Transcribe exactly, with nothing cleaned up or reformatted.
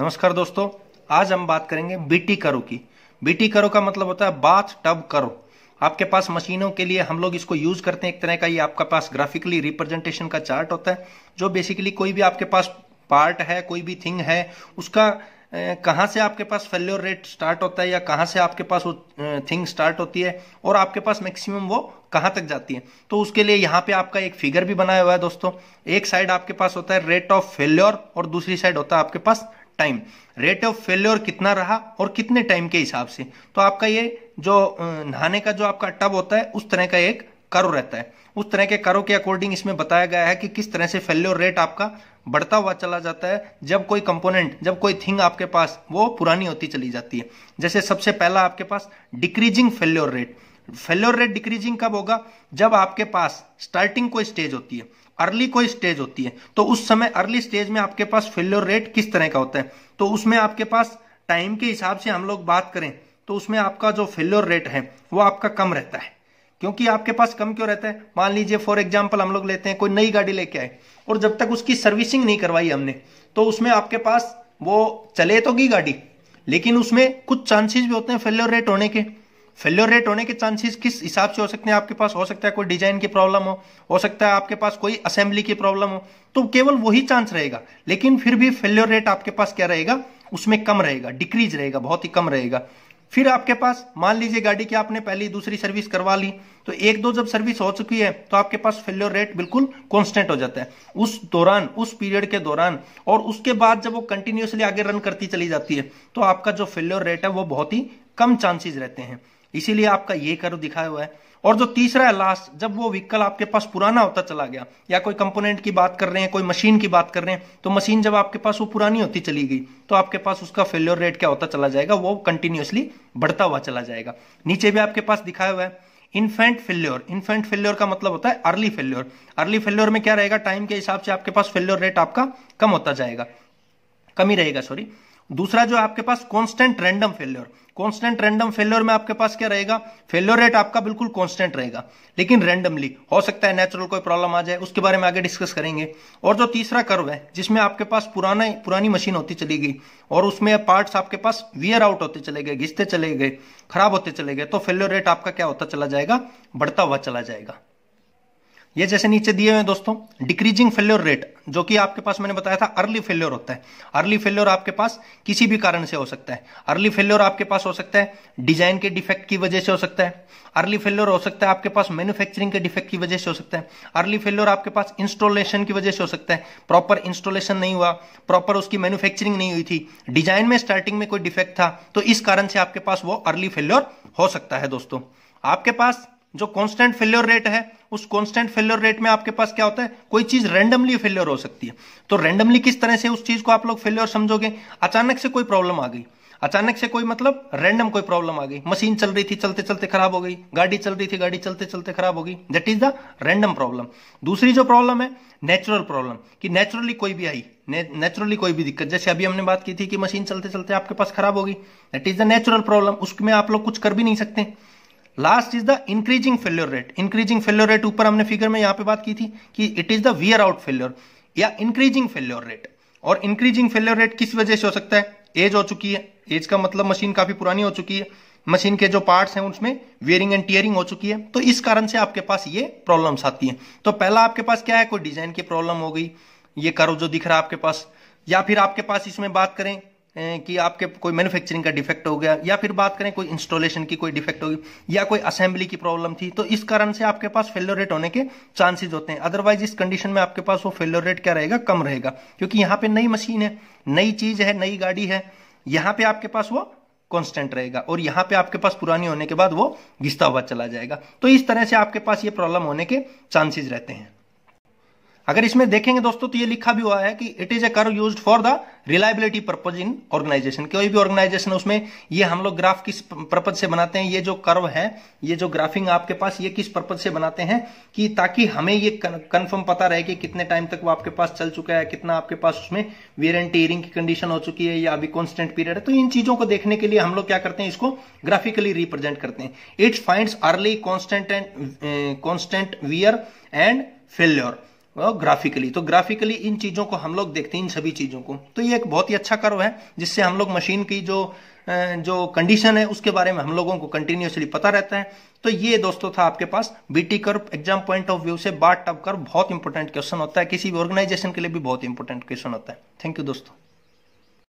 नमस्कार दोस्तों, आज हम बात करेंगे बीटी कर्व की। बीटी कर्व का मतलब होता है बाथ टब कर्व। आपके पास मशीनों के लिए हम लोग इसको यूज करते हैं एक तरह का। ये आपका पास ग्राफिकली रिप्रेजेंटेशन का चार्ट होता है जो बेसिकली कोई भी आपके पास पार्ट है, कोई भी थिंग है, उसका कहाँ से आपके पास फेल्योर रेट स्टार्ट होता है या कहाँ से आपके पास वो थिंग स्टार्ट होती है और आपके पास मैक्सिमम वो कहाँ तक जाती है। तो उसके लिए यहाँ पे आपका एक फिगर भी बनाया हुआ है दोस्तों। एक साइड आपके पास होता है रेट ऑफ फेल्योर और दूसरी साइड होता है आपके पास टाइम। रेट ऑफ फेल्योर कितना रहा और कितने टाइम के हिसाब से, तो आपका ये जो नहाने का जो आपका टब होता है उस तरह का एक कर्व रहता है। उस तरह के कर्व के अकॉर्डिंग इसमें बताया गया है कि किस तरह से फेल्योर रेट आपका बढ़ता हुआ चला जाता है जब कोई कंपोनेंट, जब कोई थिंग आपके पास वो पुरानी होती चली जाती है। जैसे सबसे पहला आपके पास decreasing failure rate. Failure rate decreasing कब होगा? जब आपके पास स्टार्टिंग कोई स्टेज होती है, अर्ली कोई स्टेज होती है, तो उस समय अर्ली स्टेज में आपके पास फेल्योर रेट किस तरह का होता है। तो उसमें आपके पास टाइम के हिसाब से हम लोग बात करें तो उसमें आपका जो फेल्योर रेट है वो आपका कम रहता है। क्योंकि आपके पास कम क्यों रहता है? मान लीजिए फॉर एग्जाम्पल हम लोग लेते हैं कोई नई गाड़ी लेके आए और जब तक उसकी सर्विसिंग नहीं करवाई हमने तो उसमें आपके पास वो चले तो गई गाड़ी, लेकिन उसमें कुछ चांसेस भी होते हैं फेल्योर रेट होने के। फेल्योर रेट होने के चांसेस किस हिसाब से हो सकते हैं आपके पास? हो सकता है कोई डिजाइन की प्रॉब्लम हो हो सकता है आपके पास कोई असेंबली की प्रॉब्लम हो, तो केवल वही चांस रहेगा। लेकिन फिर भी फेल्योर रेट आपके पास क्या रहेगा? उसमें कम रहेगा, डिक्रीज रहेगा, बहुत ही कम रहेगा। फिर आपके पास मान लीजिए गाड़ी की आपने पहली दूसरी सर्विस करवा ली, तो एक दो जब सर्विस हो चुकी है तो आपके पास फेल्योर रेट बिल्कुल कांस्टेंट हो जाता है उस दौरान, उस पीरियड के दौरान। और उसके बाद जब वो कंटिन्यूअसली आगे रन करती चली जाती है तो आपका जो फेल्योर रेट है वो बहुत ही कम चांसेस रहते हैं। इसीलिए आपका ये कर्व दिखाया हुआ है। और जो तीसरा है लास्ट, जब वो व्हीकल आपके पास पुराना होता चला गया, या कोई कंपोनेंट की बात कर रहे हैं, कोई मशीन की बात कर रहे हैं, तो मशीन जब आपके पास वो पुरानी होती चली गई तो आपके पास उसका फेल्योर रेट क्या होता चला जाएगा? वो कंटिन्यूअसली बढ़ता हुआ चला जाएगा। नीचे भी आपके पास दिखाया हुआ है इन्फेंट फेल्योर। इन्फेंट फेल्योर का मतलब होता है अर्ली फेल्योर। अर्ली फेल्योर में क्या रहेगा? टाइम के हिसाब से आपके पास फेल्योर रेट आपका कम होता जाएगा, कम ही रहेगा सॉरी। दूसरा जो आपके पास constant random failure. Constant random failure में आपके पास क्या रहेगा? फेल्योर रेट आपका बिल्कुल कांस्टेंट रहेगा, लेकिन रैंडमली हो सकता है नेचुरल कोई प्रॉब्लम आ जाए, उसके बारे में आगे डिस्कस करेंगे। और जो तीसरा कर्व है जिसमें आपके पास पुराना पुरानी मशीन होती चली गई और उसमें पार्ट्स आपके पास वियर आउट होते चले गए, घिसते चले गए, खराब होते चले गए, तो फेल्योर रेट आपका क्या होता चला जाएगा? बढ़ता हुआ चला जाएगा। ये जैसे नीचे दिए हुए हैं दोस्तों, डिक्रीजिंग फेल्योर रेट जो कि आपके पास मैंने बताया था अर्ली फेल्योर होता है। अर्ली फेल्योर आपके पास किसी भी कारण से हो सकता है। अर्ली फेल्योर आपके पास हो सकता है डिजाइन के डिफेक्ट की वजह से हो सकता है। अर्ली फेल्योर हो सकता है आपके पास मैन्युफैक्चरिंग के डिफेक्ट की वजह से हो सकता है। अर्ली फेल्योर आपके पास इंस्टॉलेशन की वजह से हो सकता है, प्रॉपर इंस्टॉलेशन नहीं हुआ, प्रॉपर उसकी मैन्युफैक्चरिंग नहीं हुई थी, डिजाइन में स्टार्टिंग में कोई डिफेक्ट था, तो इस कारण से आपके पास वो अर्ली फेल्योर हो सकता है दोस्तों। आपके पास जो कांस्टेंट फेल्योर रेट है, उस कांस्टेंट फेल्योर रेट में आपके पास क्या होता है? कोई चीज रैंडमली फेल्योर हो सकती है। तो रैंडमली किस तरह से उस चीज को आप लोग फेल्योर समझोगे? अचानक से कोई प्रॉब्लम आ गई, अचानक से कोई मतलब रैंडम कोई प्रॉब्लम आ गई। मशीन चल रही थी, चलते चलते खराब हो गई, गाड़ी चल रही थी, गाड़ी चलते चलते खराब हो गई, that is the random problem. दूसरी जो प्रॉब्लम है नेचुरल प्रॉब्लम, कि नेचुरली कोई भी आई, नेचुरली कोई भी दिक्कत, जैसे अभी हमने बात की थी कि मशीन चलते चलते आपके पास खराब हो गई, that is the natural problem, उसमें आप लोग कुछ कर भी नहीं सकते। Last is the increasing failure rate. Increasing failure rate ऊपर हमने फिगर में यहां पे बात की थी कि it is the wear out failure या इंक्रीजिंग फेल्योर रेट। और इंक्रीजिंग फेल्योर रेट किस वजह से हो सकता है? एज हो चुकी है, एज का मतलब मशीन काफी पुरानी हो चुकी है, मशीन के जो पार्ट्स हैं उसमें वेयरिंग एंड टियरिंग हो चुकी है, तो इस कारण से आपके पास ये प्रॉब्लम्स आती हैं। तो पहला आपके पास क्या है? कोई डिजाइन की प्रॉब्लम हो गई, ये कर्व जो दिख रहा है आपके पास, या फिर आपके पास इसमें बात करें कि आपके कोई मैन्युफैक्चरिंग का डिफेक्ट हो गया, या फिर बात करें कोई इंस्टॉलेशन की कोई डिफेक्ट होगी, या कोई असेंबली की प्रॉब्लम थी, तो इस कारण से आपके पास फेल्योर रेट होने के चांसेस होते हैं। अदरवाइज इस कंडीशन में आपके पास वो फेल्योर रेट क्या रहेगा? कम रहेगा, क्योंकि यहाँ पे नई मशीन है, नई चीज है, नई गाड़ी है, यहाँ पे आपके पास वो कांस्टेंट रहेगा और यहाँ पे आपके पास पुरानी होने के बाद वो घिसता हुआ चला जाएगा। तो इस तरह से आपके पास ये प्रॉब्लम होने के चांसेस रहते हैं। अगर इसमें देखेंगे दोस्तों तो ये लिखा भी हुआ है कि it is a curve used for the reliability purpose in organization. कोई भी ऑर्गेनाइजेशन है उसमें ये हम लोग ग्राफ किस पर्पज से बनाते हैं, ये जो कर्व है, ये जो ग्राफिंग आपके पास, ये किस पर्पज से बनाते हैं कि ताकि हमें ये कंफर्म पता रहे कि कितने टाइम तक वो आपके पास चल चुका है, कितना आपके पास उसमें वेयर एंड टियरिंग की कंडीशन हो चुकी है या अभी कॉन्स्टेंट पीरियड है। तो इन चीजों को देखने के लिए हम लोग क्या करते हैं, इसको ग्राफिकली रिप्रेजेंट करते हैं। It finds early constant and constant wear and failure graphically. तो ग्राफिकली इन चीजों को हम लोग देखते हैं, इन सभी चीजों को। तो ये एक बहुत ही अच्छा कर्व है जिससे हम लोग मशीन की जो जो कंडीशन है उसके बारे में हम लोगों को कंटिन्यूअसली पता रहता है। तो ये दोस्तों था आपके पास B T curve. Exam point of view से बाथ टब कर्व बहुत इंपॉर्टेंट क्वेश्चन होता है, किसी भी ऑर्गेनाइजेशन के लिए भी बहुत इंपॉर्टेंट क्वेश्चन होता है। थैंक यू दोस्तों।